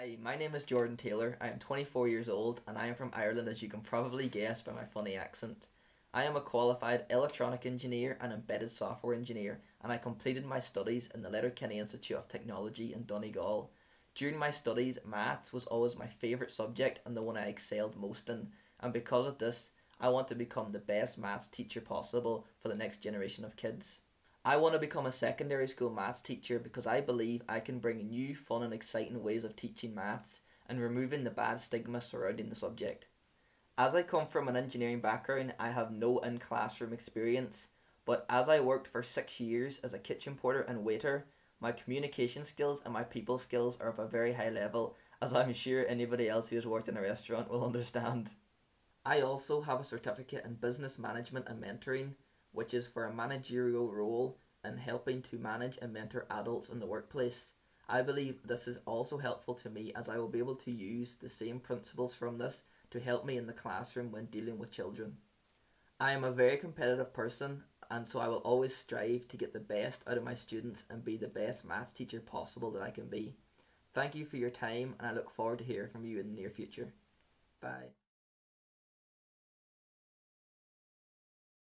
Hi, my name is Jordan Taylor. I am 24 years old and I am from Ireland, as you can probably guess by my funny accent. I am a qualified electronic engineer and embedded software engineer, and I completed my studies in the Letterkenny Institute of Technology in Donegal. During my studies, maths was always my favourite subject and the one I excelled most in, and because of this, I want to become the best maths teacher possible for the next generation of kids. I want to become a secondary school maths teacher because I believe I can bring new, fun and exciting ways of teaching maths and removing the bad stigma surrounding the subject. As I come from an engineering background, I have no in-classroom experience, but as I worked for 6 years as a kitchen porter and waiter, my communication skills and my people skills are of a very high level, as I'm sure anybody else who has worked in a restaurant will understand. I also have a certificate in business management and mentoring, which is for a managerial role in helping to manage and mentor adults in the workplace. I believe this is also helpful to me, as I will be able to use the same principles from this to help me in the classroom when dealing with children. I am a very competitive person, and so I will always strive to get the best out of my students and be the best maths teacher possible that I can be. Thank you for your time, and I look forward to hearing from you in the near future. Bye.